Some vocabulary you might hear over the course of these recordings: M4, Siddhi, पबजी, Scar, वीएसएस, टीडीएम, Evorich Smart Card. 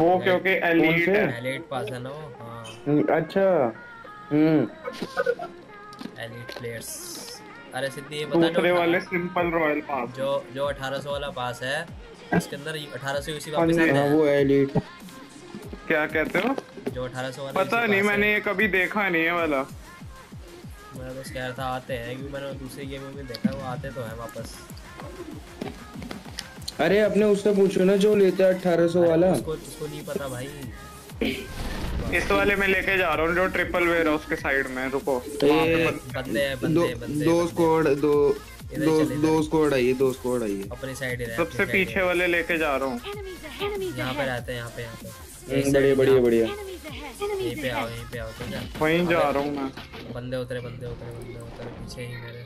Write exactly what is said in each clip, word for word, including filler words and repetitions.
Okay okay elite elite पास है ना वो। हां अच्छा हम्म एलीट प्लेयर्स। अरे सिद्धि ये बता दूसरे वाले सिंपल रॉयल पास जो जो अठारह सौ वाला पास है इसके अंदर अठारह सौ यूसी वापस आता है वो एलीट क्या कहते हो जो अठारह सौ वाला पता नहीं मैंने ये कभी देखा नहीं है वाला। मैं बस कह रहा था आते हैं क्योंकि मैंने दूसरी गेम में देखा वो आते तो है वापस। अरे अपने उससे पूछो ना जो लेता है अठारह सौ वाला। उसको उसको नहीं पता भाई। इस वाले में लेके जा रहा हूं जो ट्रिपल वेयर है उसके साइड में। रुको बंदे बंदे बंदे दो स्क्वाड दो दो दो स्क्वाड आई है दो स्क्वाड आई है अपनी साइड ही। सबसे पीछे वाले लेके जा रहा हूं। यहां पे रहते हैं यहां पे यहां पे बड़े बड़े बड़े यहीं पे आओ यहीं पे आओ तो जा वहीं जा रहा हूं मैं। बंदे उतरे बंदे उतरे बंदे उतरे पीछे ही मेरे।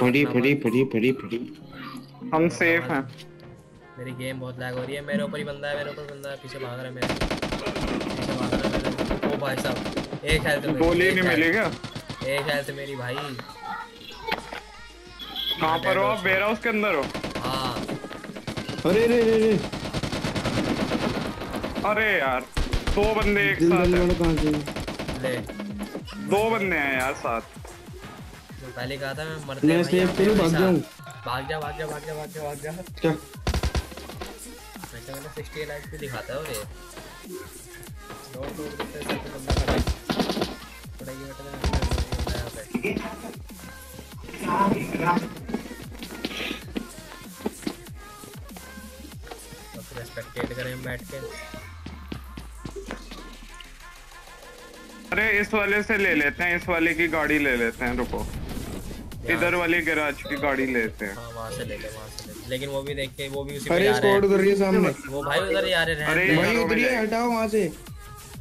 फड़ी फड़ी फड़ी फड़ी फड़ी हम सेफ हैं। मेरी गेम बहुत लैग हो रही है। मेरे ऊपर ही बंदा है मेरे ऊपर बंदा है पीछे भाग रहा है मेरे पीछे भाग रहा है मेरे। ओ भाई साहब एक हेल्थ मेरी गोली नहीं मिलेगा एक हेल्थ मेरी भाई। कहां पर हो आप? वेयरहाउस के अंदर हो? हां। अरे रे रे अरे यार दो बंदे एक साथ हैं। ले दो बंदे हैं यार साथ। पहले कहा था मैं मरते मैं सेफ फिर भाग जाऊं। भाग जा भाग जा भाग जा भाग जा भाग जा क्या मैंने साठ लाइफ पे दिखाता है। और ये दौड़ दौड़ करते ऐसे बंदा खड़ा थोड़ा ये हटा दे यहां पे सब रेस्पेक्टेड करें बैठ के। अरे इस वाले से ले लेते हैं इस वाले की गाड़ी ले लेते हैं। रुको इधर वाली गैराज की गाड़ी लेते हैं। हां वहां से ले ले वहां से ले लेकिन वो भी देख के वो भी उसी पे आ रहा है। अरे स्क्वाड उधर ही सामने वो भाई उधर ही आ रहे हैं। अरे भाई उधर ही हटाओ वहां से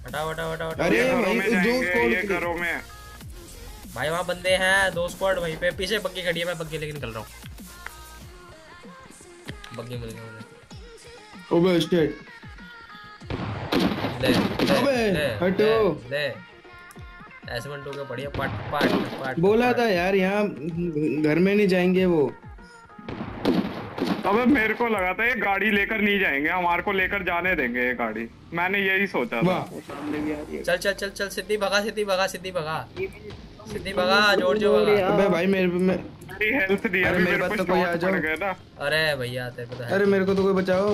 हटाओ हटाओ हटाओ। अरे भाई दो स्क्वाड करो मैं भाई वहां बंदे हैं दो स्क्वाड वहीं पे पीछे बग्गी खड़ी है। मैं बग्गी लेके निकल रहा हूं। बग्गी मिल गई ओबे स्टेट ले ओबे हटो ले एस वन टू के बढ़िया पार्ट पार्ट पार्ट बोला था यार यहाँ घर में नहीं जाएंगे वो। अबे मेरे को लगा था ये गाड़ी लेकर नहीं जाएंगे हमारे को लेकर जाने देंगे ये गाड़ी। मैंने यही सोचा था। चल चल चल चल सिद्धि भगा सिद्धि भगा सिद्धि भगा सिद्धि भगा जोर जो भगा। अबे भाई मेरे में मेरी हेल्थ दिया मेरे पास तो कोई आ जाओ। अरे भैया तेरे पता है अरे मेरे को तो कोई बचाओ।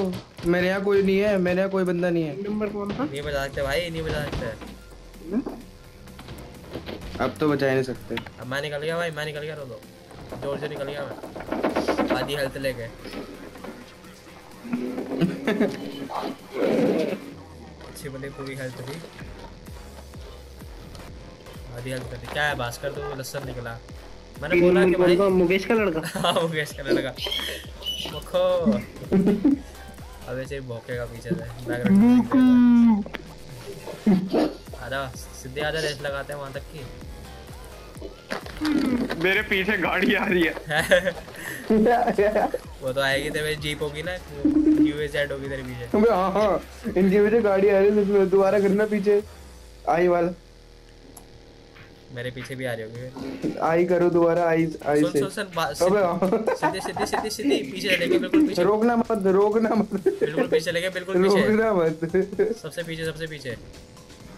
मेरे यहाँ कोई नहीं है मेरे यहाँ कोई बंदा नहीं है। नंबर कौन था? नहीं बचा सकते भाई नहीं बचा सकते अब तो बचा ही नहीं सकते। अब मैं निकल गया भाई मैं निकल गया रोलो जोर से निकल गया मैं आधी हेल्थ लेके। अच्छी बने पूरी हेल्थ थी आधी हेल्थ थी। क्या है भास्कर तो लस्सन निकला। मैंने बोला कि भाई मुकेश का लड़का हाँ मुकेश का लड़का मुखो अब ऐसे भौंकेगा पीछे से बैकग्राउंड। आधा सीधे आधा रेस लगाते हैं वहां तक की। मेरे पीछे गाड़ी आ रही है। वो तो आएगी तेरे जीप होगी ना यूएसएड होगी तेरे पीछे। अबे हां हां इनके पीछे गाड़ी आ रही है इसमें दोबारा करना पीछे आई वाला। मेरे पीछे भी आ रही होगी आई करो दोबारा आई आई से। अबे सीधे सीधे सीधे सीधे पीछे लेके बिल्कुल पीछे। रोकना मत रोकना मत बिल्कुल पीछे लेके बिल्कुल पीछे रोकना मत सबसे पीछे सबसे पीछे।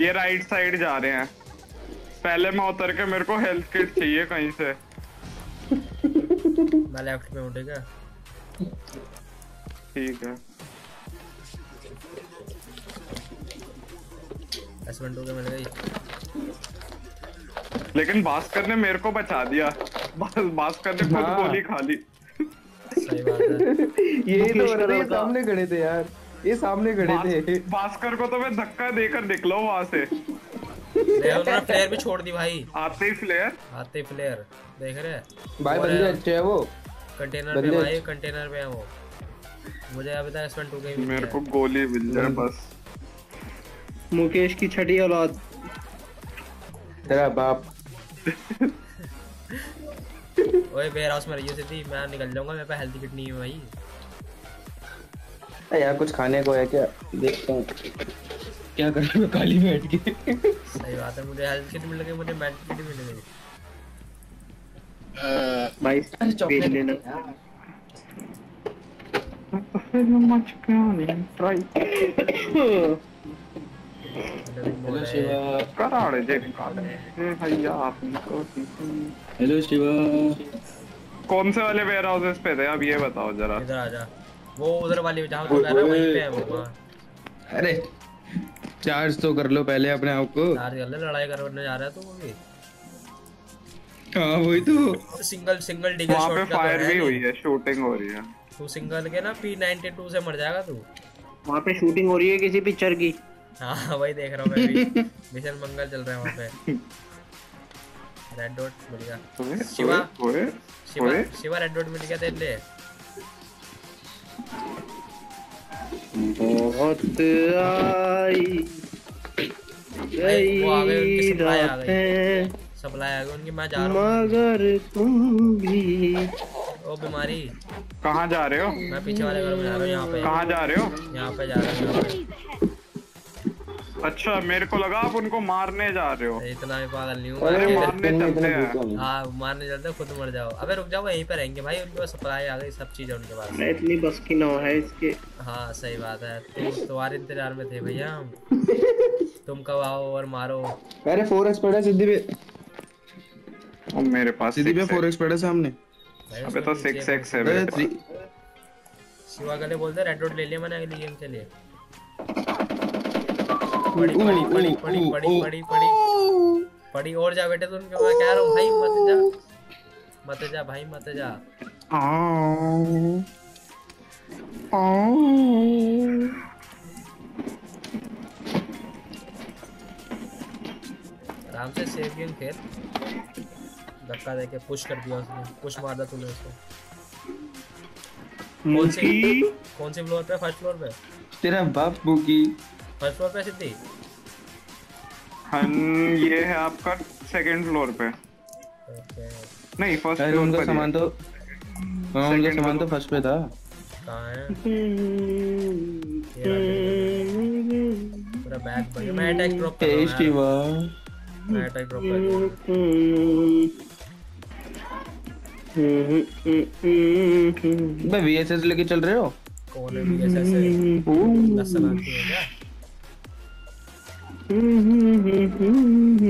ये राइट साइड जा रहे हैं। पहले मैं उतर के मेरे को हेल्थ किट चाहिए कहीं से। मैं लेफ्ट में उठेगा ठीक है। एस वन टू के मिल गई लेकिन भास्कर ने मेरे को बचा दिया। भास्कर ने खुद गोली खा ली। सही बात है यही तो हो रहा था। सामने खड़े थे यार ये सामने खड़े थे। भास्कर को तो मैं धक्का देकर निकला हूं वहां से। उन्होंने फ्लेयर भी छोड़ दी भाई। आते ही फ्लेयर आते ही फ्लेयर देख रहे हैं भाई बंदे अच्छे हैं वो। कंटेनर पे भाई कंटेनर पे है वो। मुझे अभी तक एस वन टू के मेरे को गोली मिल जाए बस। मुकेश की छठी औलाद तेरा बाप। ओए वेयरहाउस में रहियो सिद्धि मैं निकल जाऊंगा मेरे पे हेल्थ किट नहीं है भाई। यार कुछ खाने को है क्या? देखता हूँ क्या कर रहे हो काली बैठ के। सही बात है मुझे हेल्थ किट मिल गई मुझे मेड किट मिल गई। भाई चॉकलेट लेना have much gun in try. Hello Shiva. Hello Shiva. Hello Shiva. कौन से वाले वेयर हाउसेस पे थे अब ये बताओ जरा। इधर आजा। वो उधर वाली जहाँ तू जा रहा है वहीं पे है वो। अरे चार्ज तो कर लो पहले अपने आप को। चार्ज कर ले, लड़ाई करने जा रहा है तो वो भी। हाँ वही तो। सिंगल सिंगल डिगल शॉट का फायर भी हुई है, शूटिंग हो रही है। तू सिंगल के ना पी नाइंटी टू से मर जाएगा तू। वहाँ पे शूटिंग हो रही है किसी पिक्चर की। हाँ वही देख रहा हूँ मैं भी। मिशन मंगल चल रहा है वहाँ पे। रेड डॉट मिल गया। शिवा शिवा शिवा रेड डॉट मिल गया तेरे लिए। बहुत आई गई रातें सब लाया उनकी, मैं जा रहा हूं मगर तुम भी। ओ बीमारी कहां जा रहे हो? मैं पीछे वाले घर में जा रहा हूं। यहां पे कहां जा रहे हो? यहां पे जा रहा हूं। अच्छा मेरे को लगा आप उनको मारने जा रहे हो। इतना भी पागल नहीं हूं। अरे मारने चलते हैं। हां मारने चलते, खुद मर जाओ। अबे रुक जाओ, यहीं पे रहेंगे भाई। उनके पास सप्लाई आ गई, सब चीज है उनके पास। इतनी बस की ना है इसके। हां सही बात है, तुम्हारे इंतजार में थे भैया हम। तुम कब आओ और मारो। अरे फोर एक्स पड़ा सिद्धि पे। ओ मेरे पास सिद्धि पे फोर एक्स पड़ा सामने। अबे तो सिक्स एक्स है मेरे पास। शिवा गले बोलते रेड डॉट ले लिया मैंने अगली गेम के लिए। पड़ी पड़ी पड़ी पड़ी पड़ी पड़ी पड़ी और जा बेटे। तुम क्या कह रहे हो भाई? मत जा मत जा भाई मत जा। आ आ आराम से सेव गेम खेल। धक्का देके पुश कर दिया उसने, पुश मार दिया तूने उसको। कौन सी कौन सी फ्लोर पे? फर्स्ट फ्लोर पे। तेरा बाप बुकी। फर्स्ट फ्लोर पे सिद्धि। हम ये है आपका सेकंड फ्लोर पे। ओके नहीं फर्स्ट फ्लोर पे सामान तो हम जो सामान तो फर्स्ट पे था। कहां है पूरा बैग पर? मैं अटैक ड्रॉप कर रहा हूं। शिवा मैं अटैक ड्रॉप कर रहा हूं। भाई वीएसएस लेके चल रहे हो? कौन है वीएसएस? दस लाख की है क्या?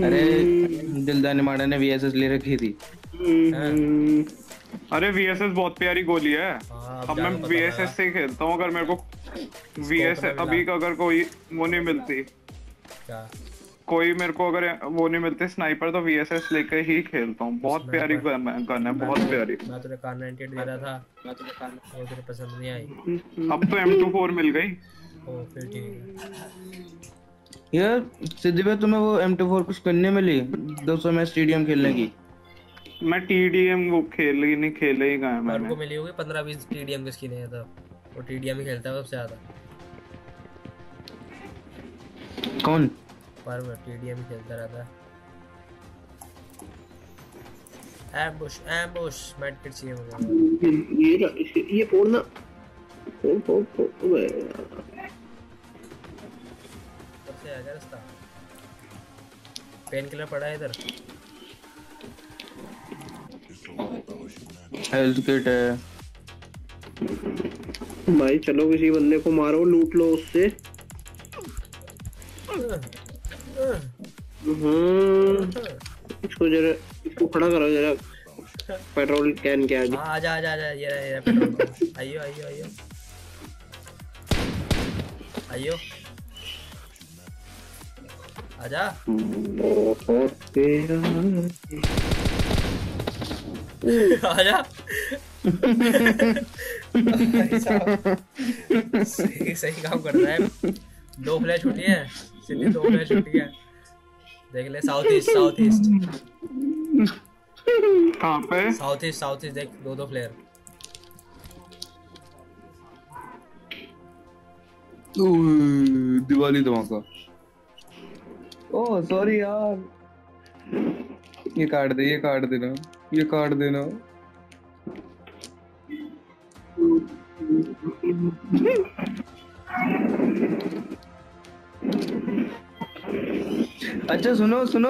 अरे दिलदाने माड़ा ने वीएसएस ले रखी थी। अरे वीएसएस बहुत प्यारी गोली है। अब मैं वीएसएस से खेलता हूँ। अगर मेरे को वीएसएस अभी का अगर कोई वो नहीं मिलती, क्या कोई मेरे को अगर वो नहीं मिलते स्नाइपर, तो वीएसएस लेके ही खेलता हूँ। बहुत प्यारी गन है, बहुत प्यारी। मैं तुझे कार नाइंटी एट दे रहा था, मैं तुझे कार वो तेरे पसंद नहीं आई। अब तो एम टू फोर मिल गई। ओ फिर ठीक है यार। सिद्धि भाई तुम्हें वो एम टू फोर कुछ करने मिली? दो सौ मैच टीडीएम खेलने की। मैं टीडीएम वो खेल ही नहीं, खेले ही गया मैंने। मेरे को मिली होगी पंद्रह बीस टीडीएम किसकी नहीं था। वो टीडीएम ही खेलता है सबसे ज्यादा। कौन? पर टीडीएम खेलता रहता है। एम्बुश एम्बुश मैट किट चाहिए मुझे। ये ये फोड़ना फोड़ फोड़ फोड़। ओए सबसे आगे रास्ता। पेन किलर पड़ा है इधर। हेल्थ किट है भाई। चलो किसी बंदे को मारो, लूट लो उससे। इसको जरा इसको खड़ा करो जरा पेट्रोल कैन के आगे। आ जा आ जा ये रहा ये पेट्रोल। आइयो आइयो आइयो आइयो आ जा। आ जा सही सही काम कर रहा है। दो फ्लैश छुट्टी है सिद्धि, दो फ्लैश छुट्टी है। देख ले साउथ ईस्ट साउथ ईस्ट कहां पे? साउथ ईस्ट साउथ ईस्ट देख, दो दो प्लेयर। ओ दिवाली धमाका। ओ सॉरी यार, ये काट दे, ये काट देना, ये काट देना। अच्छा सुनो सुनो,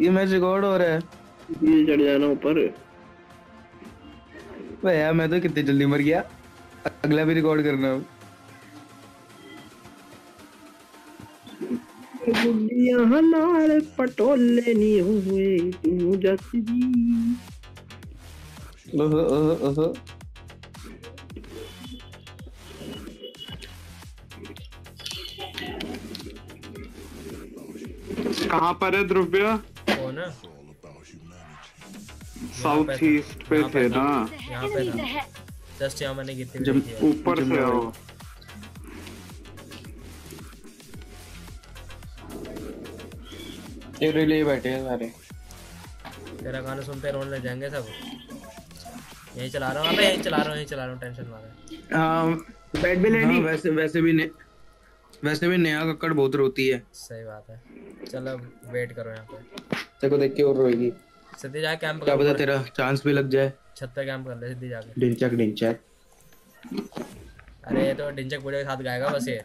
ये मैच रिकॉर्ड हो रहा है। ये चढ़ जाना ऊपर। भैया मैं तो कितनी जल्दी मर गया, अगला भी रिकॉर्ड करना है। पटोले नहीं हुए ओहो ओहो ओहो। कहाँ पर है द्रव्य? साउथ ईस्ट पे थे ना, यहाँ पे था जस्ट। यहाँ मैंने कितने ऊपर से आओ ये रिले बैठे हैं सारे, तेरा गाना सुनते रोने जाएंगे सब। यही चला रहा हूँ मैं, यही चला रहा हूँ, यही चला रहा हूँ, टेंशन मारा। हाँ बैट भी लेनी। वैसे वैसे भी ने वैसे भी नया कक्कड़ बहुत रोती है। सही बात है, चलो वेट करो यहाँ पे, देखो देख के और रोएगी। सिद्धि जाके कैंप कर, क्या पता तेरा चांस भी लग जाए। छत पे कैंप कर ले सिद्धि जाके। डिंचक डिंचक, अरे ये तो डिंचक पूरे के साथ गाएगा बस, ये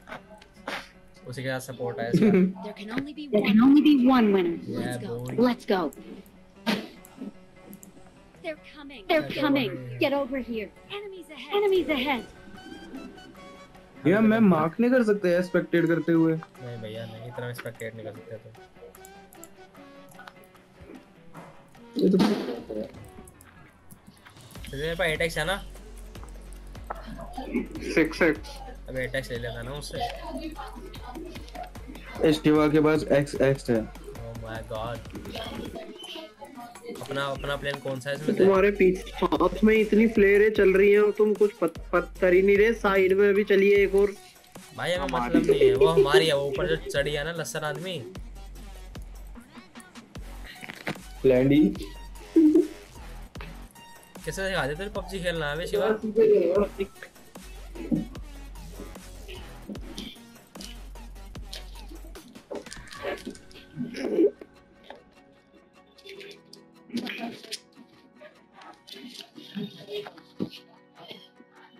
उसी के साथ सपोर्ट है इसका। There can only be one, can only be one winner. Let's go, there coming, there coming, get over here, enemies ahead, enemies ahead. यार मैं मार्क नहीं कर सकता है स्पेक्टेट करते हुए। नहीं भैया नहीं, इतना स्पेक्टेट नहीं कर सकते तो ये तो तेरे पास एटैक्स है ना? Six x. अबे एटैक्स ले लेना ना उससे। एस्टिवा के पास एक्स एक्स है। ओह माय गॉड, अपना अपना प्लान कौन सा है इसमें? तुम्हारे पीछे साथ में इतनी फ्लेयर चल रही है और तुम कुछ पत, पत कर ही नहीं रहे। साइड में भी चलिए एक और। भाई हमें मतलब नहीं है, वो हमारी है। वो ऊपर जो चढ़ी है ना लस्सन आदमी लैंडी, कैसे सिखा देते पबजी खेलना है शिवा।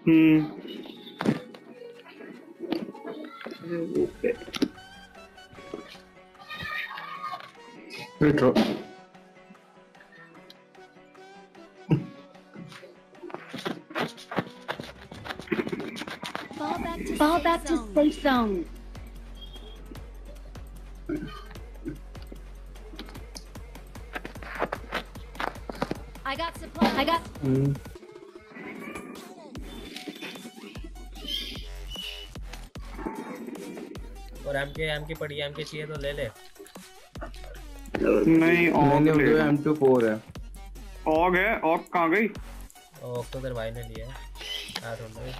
हम्म Fall back to safe zone. I got supplies. I got. Mm. और M K M K पड़ी है, M K चाहिए तो ले ले। नहीं ऑग है, M two four है। ऑग है, ऑग कहाँ गई? ऑग तो तेरे भाई ने लिया है। आ रहा हूँ।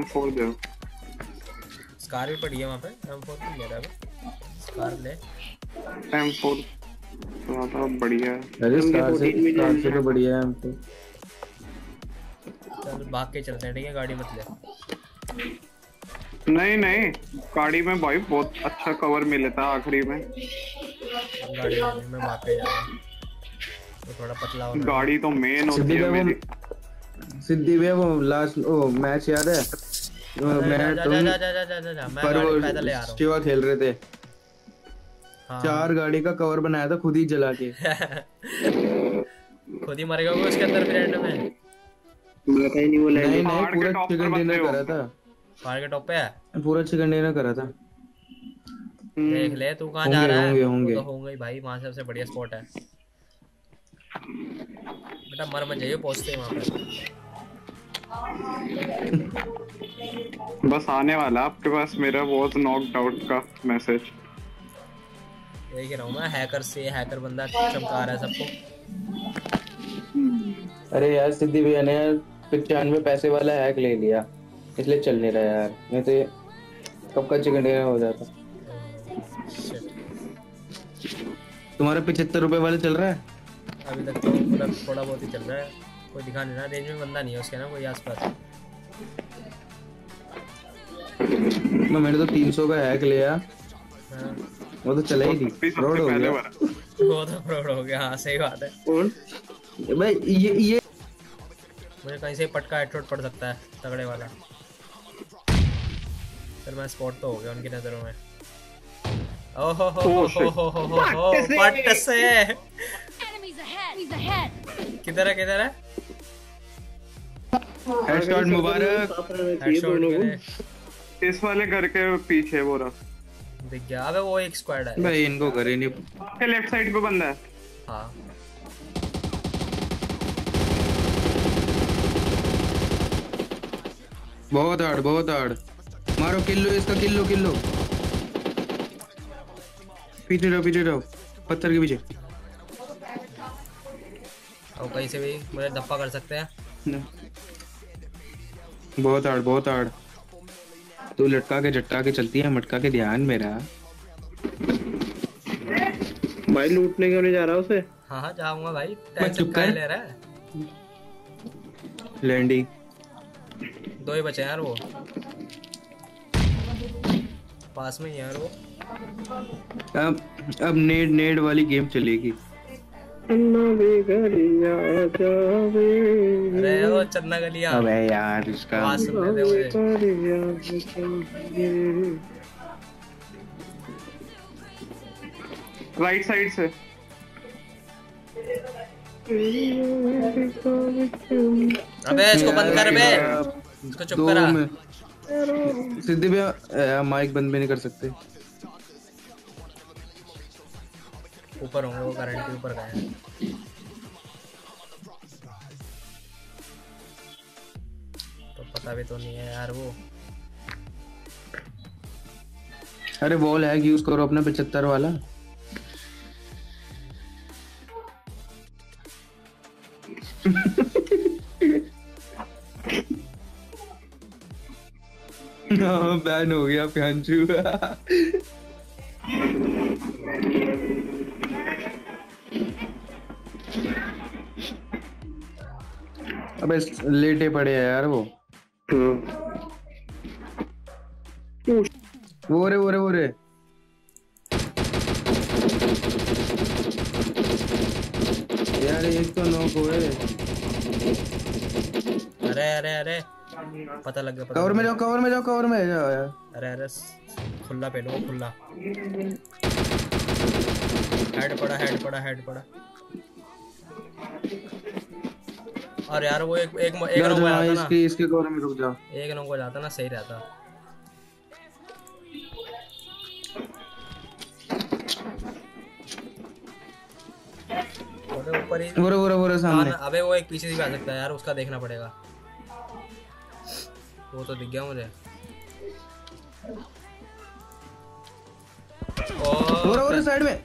M four दो। स्कार भी पड़ी है वहाँ पे। M four तो मेरा है, स्कार ले। M four थोड़ा बढ़िया है। अरे स्कार से स्कार से तो बढ़िया है M four। चल भाग के चलते हैं, ठीक है? गाड़ी मत ले। नहीं नहीं, गाड़ी में भाई बहुत अच्छा कवर मिलता है आखिरी में। गाड़ी में भाग के जाना तो थोड़ा पतला होना। गाड़ी तो मेन होती है मेरी। सिद्धि भैया वो लास्ट ओ मैच याद है? मैं जा, जा, जा, जा, जा, जा, जा। मैं गाड़ी पैदल ले आ रहा हूं। शिवा खेल रहे थे। हाँ। चार गाड़ी का कवर बनाया था खुद ही जला के। खुद ही मर गया वो उसके अंदर ब्रेड में। पता ही नहीं वो नहीं नहीं पूरा चिकन डिनर करा था। पहाड़ के टॉप पे है। पूरा चिकन डिनर करा था। देख ले तू कहां जा रहा है? होंगे तो होंगे भाई, वहां सबसे बढ़िया स्पॉट है। बेटा मर मत जाइए, पहुंचते हैं वहां पे। बस आने वाला आपके पास मेरा वॉज नॉक्ड आउट का मैसेज। देख रहा हूं मैं, हैकर से हैकर बंदा चमका रहा है सबको। अरे यार सिद्धि भैया ने पचानवे पैसे वाला हैक ले लिया, इसलिए चल नहीं रहा यार। मैं तो ये कब का चिकन डिनर हो जाता। तुम्हारा पचहत्तर रुपए वाला चल रहा है अभी तक? तो मतलब थोड़ा बहुत ही चल रहा है, कोई दिखा नहीं रहा। रेंज में बंदा नहीं है उसके ना कोई आसपास। मैंने तो तीन सौ का हैक लिया। हाँ। वो तो चला ही नहीं, फ्रॉड हो गया। वो तो फ्रॉड हो गया। हाँ सही बात है। और भाई ये ये मुझे कहीं से पटका हेडशॉट पड़ सकता है तगड़े वाला। फिर मैं स्पॉट तो हो गया उनकी नजरों में। ओहो हो हो हो हो हो पट से किधर है किधर है हेडशॉट मुबारक। हेडशॉट मेरे इस वाले घर के पीछे वो रहा दिख गया। अबे वो एक स्क्वाड है भाई, इनको घर ही नहीं। आपके लेफ्ट साइड पे बंदा है। हां बहुत हार्ड, बहुत हार्ड। मारो, किल लो इसका, किल लो, किल लो। पीछे रहो, पीछे रहो, पत्थर के पीछे। और कहीं से भी मुझे धप्पा कर सकते हैं। बहुत हार्ड, बहुत हार्ड। तू लटका के झटका के चलती है, मटका के। ध्यान मेरा भाई, लूटने क्यों नहीं जा रहा उसे? हाँ हाँ जाऊंगा भाई, चुपका ले रहा है। लैंडिंग दो ही बचे यार, वो पास में यार। वो अब अब नेड नेड वाली गेम चलेगी। अरे वो चन्ना गलिया। अबे यार इसका राइट साइड से अबे इसको बंद कर बे, इसको चुप करा। सिद्धि भैया माइक बंद भी नहीं कर सकते। ऊपर होंगे वो, करंट के ऊपर गए हैं। तो पता भी तो नहीं है यार वो। अरे वॉल हैक यूज करो अपना पचहत्तर वाला। बैन हो गया प्यांचू। अबे लेटे पड़े है यार वो। वो रे वो रे वो रे यार, एक तो नॉक हुए। अरे अरे अरे पता लग गया। कवर में जाओ, कवर में जाओ, कवर में जाओ यार। अरे अरे खुला पे लो, खुला। हेड पड़ा, हेड पड़ा, हेड पड़ा। और यार वो एक एक एक नंबर आता ना, इसके इसके कवर में रुक जाओ। एक नंबर जाता ना, सही रहता। और ऊपर ही वो वो वो सामने। अबे वो एक पीछे से भी आ सकता है यार, उसका देखना पड़ेगा। वो तो दिख गया मुझे। और साइड में,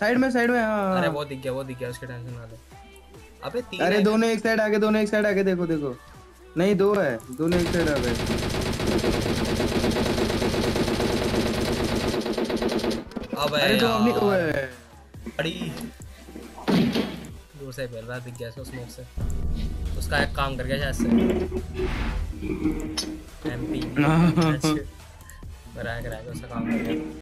साइड में, साइड में। हाँ अरे वो दिख गया, वो दिख गया, उसकी टेंशन ना ले। अबे तीन, अरे दोनों एक साइड आगे, दोनों एक साइड आगे। देखो देखो, नहीं दो है, दोनों एक साइड आगे। अबे अरे तो अपनी वो है बड़ी दूर से फैल रहा, दिख गया उसको स्मोक से। उसका एक काम कर गया शायद से। एमपी बराबर आ गया उसका काम।